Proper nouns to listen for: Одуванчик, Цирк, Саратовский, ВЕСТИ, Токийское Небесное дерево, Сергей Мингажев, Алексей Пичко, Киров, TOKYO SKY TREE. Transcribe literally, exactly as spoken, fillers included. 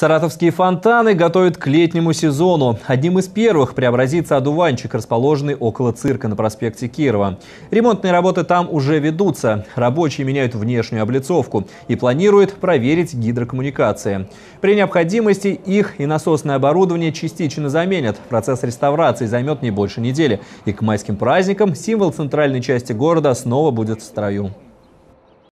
Саратовские фонтаны готовят к летнему сезону. Одним из первых преобразится «Одуванчик», расположенный около цирка на проспекте Кирова. Ремонтные работы там уже ведутся. Рабочие меняют внешнюю облицовку и планируют проверить гидрокоммуникации. При необходимости их и насосное оборудование частично заменят. Процесс реставрации займет не больше недели. И к майским праздникам символ центральной части города снова будет в строю.